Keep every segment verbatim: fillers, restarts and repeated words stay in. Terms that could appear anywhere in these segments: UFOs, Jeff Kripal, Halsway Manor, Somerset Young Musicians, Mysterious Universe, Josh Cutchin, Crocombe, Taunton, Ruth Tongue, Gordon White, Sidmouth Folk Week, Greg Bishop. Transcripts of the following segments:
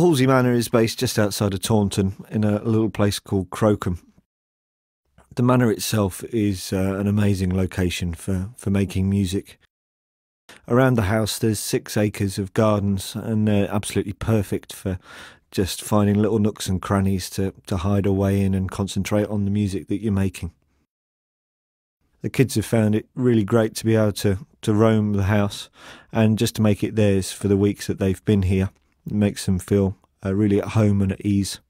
Halsway Manor is based just outside of Taunton in a little place called Crocombe. The manor itself is uh, an amazing location for, for making music. Around the house there's six acres of gardens, and they're absolutely perfect for just finding little nooks and crannies to, to hide away in and concentrate on the music that you're making. The kids have found it really great to be able to, to roam the house and just to make it theirs for the weeks that they've been here. It makes them feel uh, really at home and at ease.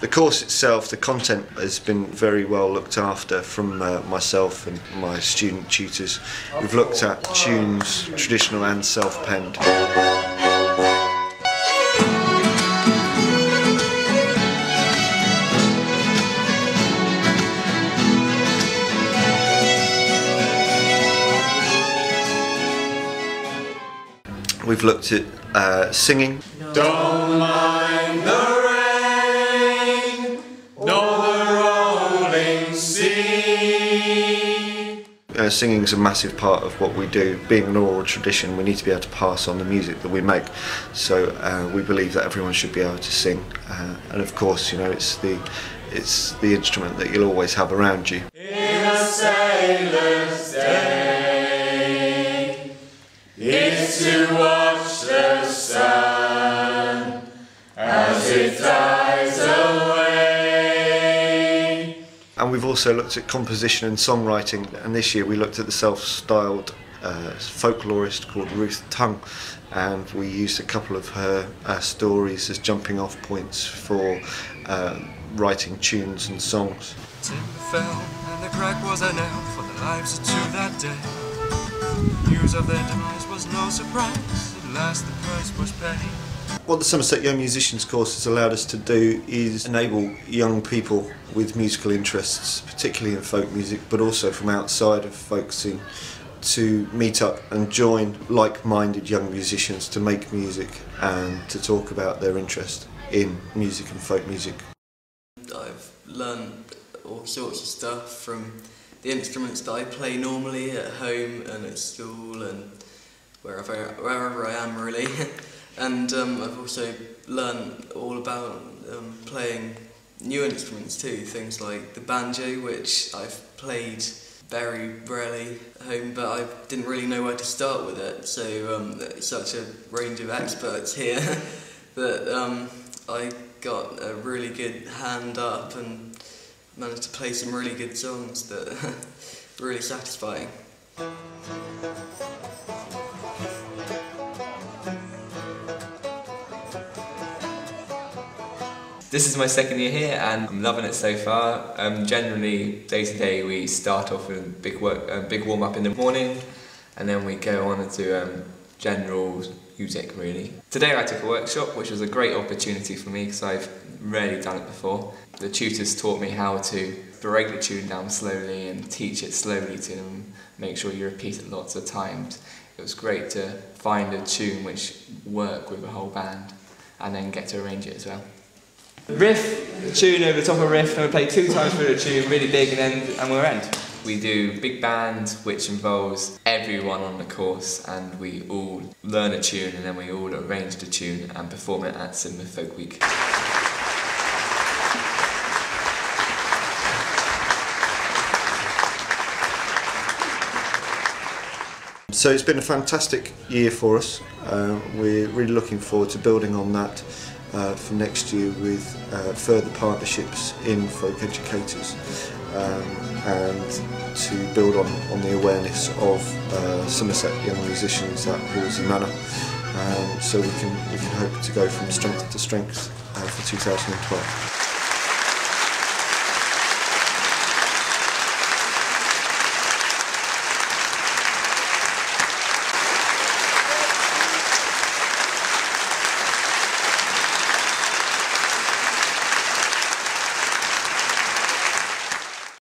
The course itself, the content has been very well looked after from uh, myself and my student tutors. We've looked at tunes, traditional and self-penned. We've looked at uh, singing. Don't mind the rain, nor the rolling sea. Uh, singing's a massive part of what we do. Being an oral tradition, we need to be able to pass on the music that we make. So uh, we believe that everyone should be able to sing. Uh, and of course, you know, it's the it's the instrument that you'll always have around you. In a sailor's day, it's to watch the sun as it dies away. And we've also looked at composition and songwriting, and this year we looked at the self-styled uh, folklorist called Ruth Tongue, and we used a couple of her uh, stories as jumping off points for uh, writing tunes and songs. Timber fell and the crag was an elf for the lives of two that day. News of their demise was no surprise, at last the price was paid. What the Somerset Young Musicians course has allowed us to do is enable young people with musical interests, particularly in folk music, but also from outside of folk scene, to meet up and join like-minded young musicians to make music and to talk about their interest in music and folk music. I've learned all sorts of stuff from the instruments that I play normally at home and at school and wherever wherever I am, really. And um, I've also learned all about um, playing new instruments too, things like the banjo, which I've played very rarely at home, but I didn't really know where to start with it, so um, there's such a range of experts here that um, I got a really good hand up and managed to play some really good songs that are really satisfying. This is my second year here and I'm loving it so far. Um, generally, day to day, we start off with a big, work, uh, big warm up in the morning, and then we go on and do um, general music, really. Today I took a workshop, which was a great opportunity for me because I've rarely done it before. The tutors taught me how to break the tune down slowly and teach it slowly to them, make sure you repeat it lots of times. It was great to find a tune which worked with a whole band and then get to arrange it as well. Riff, the tune over the top of riff, and we play two times through the tune, really big, and then and we're end. We do big band, which involves everyone on the course, and we all learn a tune and then we all arrange the tune and perform it at Sidmouth Folk Week. So it's been a fantastic year for us. Uh, we're really looking forward to building on that uh, for next year with uh, further partnerships in folk educators um, and to build on, on the awareness of uh, Somerset Young Musicians at Halsway Manor. Um, so we can, we can hope to go from strength to strength uh, for two thousand twelve.